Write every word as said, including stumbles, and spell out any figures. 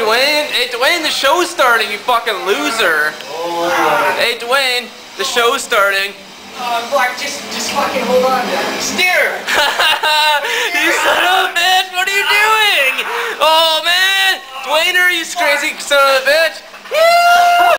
Dwayne. Hey, Dwayne, the show's starting, you fucking loser. Oh. Hey, Dwayne, the show's starting. Oh, Mark, just, just fucking hold on. Steer! You son of a bitch, what are you doing? Oh, man! Dwayne, are you crazy son of a bitch?